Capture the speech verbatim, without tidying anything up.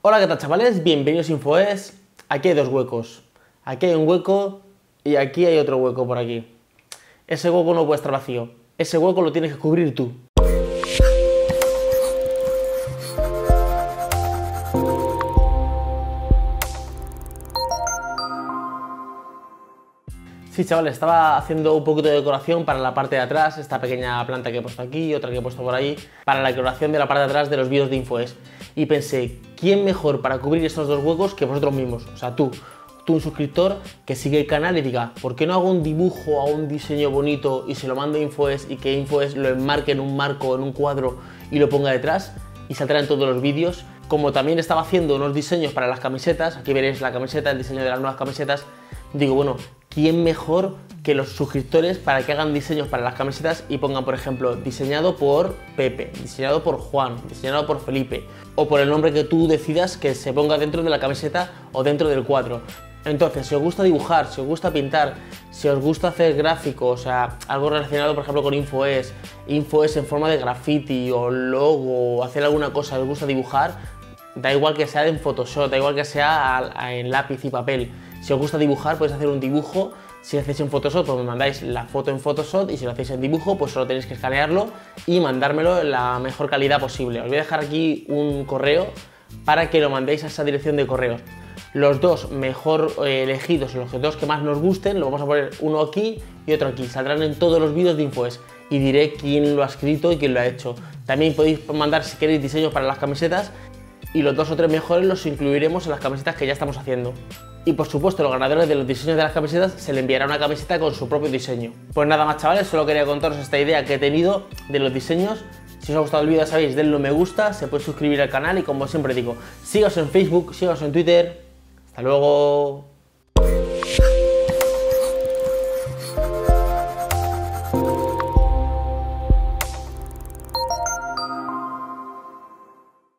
Hola, ¿qué tal, chavales? Bienvenidos a InfoES. Aquí hay dos huecos. Aquí hay un hueco y aquí hay otro hueco por aquí. Ese hueco no puede estar vacío. Ese hueco lo tienes que cubrir tú. Sí, chavales, estaba haciendo un poquito de decoración para la parte de atrás, esta pequeña planta que he puesto aquí y otra que he puesto por ahí, para la decoración de la parte de atrás de los vídeos de InfoES. Y pensé, ¿quién mejor para cubrir estos dos huecos que vosotros mismos? O sea, tú, tú un suscriptor que sigue el canal y diga, ¿por qué no hago un dibujo o un diseño bonito y se lo mando a InfoES y que InfoES lo enmarque en un marco, en un cuadro y lo ponga detrás y saldrá en todos los vídeos? Como también estaba haciendo unos diseños para las camisetas, aquí veréis la camiseta, el diseño de las nuevas camisetas, digo, bueno, ¿quién mejor que los suscriptores para que hagan diseños para las camisetas y pongan, por ejemplo, diseñado por Pepe, diseñado por Juan, diseñado por Felipe, o por el nombre que tú decidas que se ponga dentro de la camiseta o dentro del cuadro? Entonces, si os gusta dibujar, si os gusta pintar, si os gusta hacer gráficos, o sea, algo relacionado, por ejemplo, con InfoES, InfoES en forma de graffiti o logo, o hacer alguna cosa, os gusta dibujar, da igual que sea en Photoshop, da igual que sea en lápiz y papel. Si os gusta dibujar, podéis hacer un dibujo. Si lo hacéis en Photoshop, pues me mandáis la foto en Photoshop, y si lo hacéis en dibujo, pues solo tenéis que escanearlo y mandármelo en la mejor calidad posible. Os voy a dejar aquí un correo para que lo mandéis a esa dirección de correo. Los dos mejor elegidos, los dos que más nos gusten, lo vamos a poner uno aquí y otro aquí. Saldrán en todos los vídeos de InfoES y diré quién lo ha escrito y quién lo ha hecho. También podéis mandar, si queréis, diseños para las camisetas, y los dos o tres mejores los incluiremos en las camisetas que ya estamos haciendo. Y por supuesto, los ganadores de los diseños de las camisetas se le enviará una camiseta con su propio diseño. Pues nada más, chavales, solo quería contaros esta idea que he tenido de los diseños. Si os ha gustado el vídeo, ya sabéis, denle me gusta, se puede suscribir al canal y, como siempre digo, síganos en Facebook, síganos en Twitter. Hasta luego.